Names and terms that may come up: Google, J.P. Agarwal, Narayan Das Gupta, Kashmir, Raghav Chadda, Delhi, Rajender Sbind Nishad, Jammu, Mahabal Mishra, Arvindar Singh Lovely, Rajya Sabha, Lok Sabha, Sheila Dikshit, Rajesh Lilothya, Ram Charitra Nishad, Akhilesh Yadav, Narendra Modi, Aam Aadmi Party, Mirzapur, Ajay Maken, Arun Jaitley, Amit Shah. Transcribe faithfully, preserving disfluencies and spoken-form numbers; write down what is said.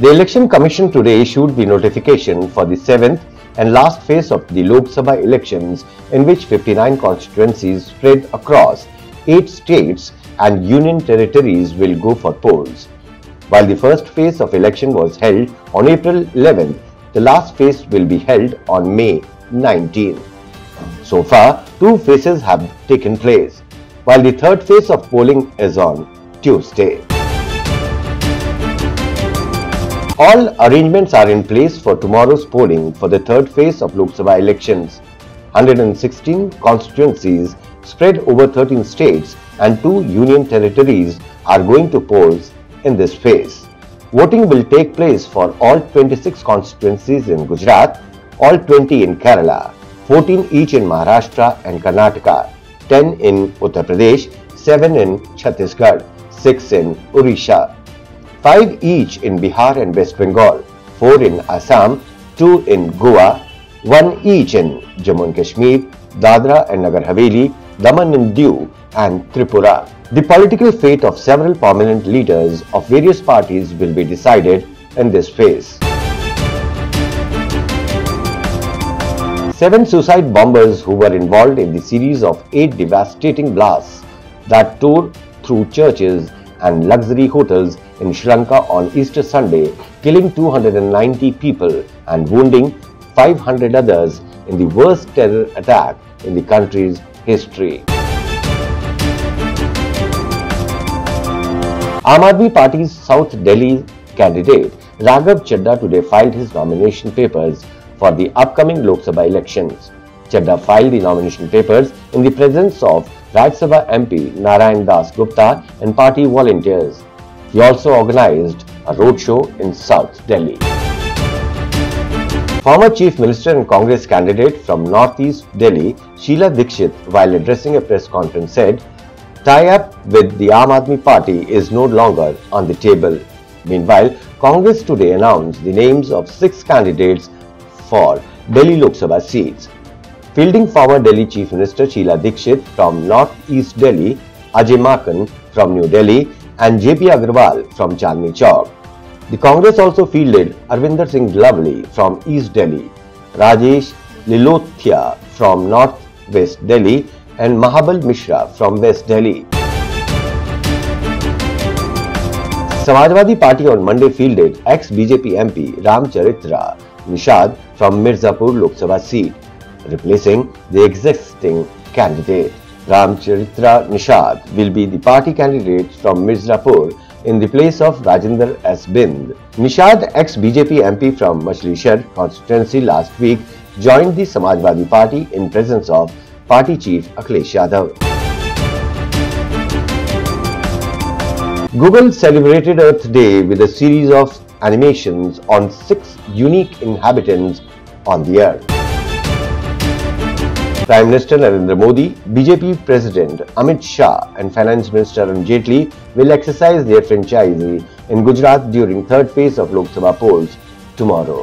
The Election Commission today issued the notification for the seventh and last phase of the Lok Sabha elections, in which fifty-nine constituencies spread across eight states and union territories will go for polls. While the first phase of election was held on April eleventh, the last phase will be held on May nineteenth. So far, two phases have taken place, while the third phase of polling is on Tuesday. All arrangements are in place for tomorrow's polling for the third phase of Lok Sabha elections. one hundred sixteen constituencies spread over thirteen states and two union territories are going to polls in this phase. Voting will take place for all twenty-six constituencies in Gujarat, all twenty in Kerala, fourteen each in Maharashtra and Karnataka, ten in Uttar Pradesh, seven in Chhattisgarh, six in Odisha, five each in Bihar and West Bengal, four in Assam, two in Goa, one each in Jammu and Kashmir, Dadra and Nagar Haveli, Daman and Diu and Tripura. The political fate of several prominent leaders of various parties will be decided in this phase. Seven suicide bombers who were involved in the series of eight devastating blasts that tore through churches and luxury hotels in Sri Lanka on Easter Sunday, killing two hundred ninety people and wounding five hundred others in the worst terror attack in the country's history. Aam Aadmi Party's South Delhi candidate Raghav Chadda today filed his nomination papers for the upcoming Lok Sabha elections. Chadda filed the nomination papers in the presence of Rajya Sabha M P Narayan Das Gupta and party volunteers. He also organized a roadshow in South Delhi. Former Chief Minister and Congress candidate from Northeast Delhi, Sheila Dikshit, while addressing a press conference said, "Tie-up with the Aam Aadmi Party is no longer on the table." Meanwhile, Congress today announced the names of six candidates for Delhi Lok Sabha seats. Fielding former Delhi Chief Minister Sheila Dikshit from North East Delhi, Ajay Maken from New Delhi and J P Agarwal from Chandni Chowk. The Congress also fielded Arvindar Singh Lovely from East Delhi, Rajesh Lilothya from North West Delhi and Mahabal Mishra from West Delhi. Samajwadi Party on Monday fielded ex-B J P M P Ram Charitra Nishad from Mirzapur Lok Sabha seat, replacing the existing candidate. Ram Charitra Nishad will be the party candidate from Mirzapur in the place of Rajender Sbind Nishad, ex-B J P M P from Mashlishar constituency last week, joined the Samajwadi Party in presence of Party Chief Akhilesh Yadav. Google celebrated Earth Day with a series of animations on six unique inhabitants on the Earth. Prime Minister Narendra Modi, B J P President Amit Shah and Finance Minister Arun Jaitley will exercise their franchise in Gujarat during third phase of Lok Sabha polls tomorrow.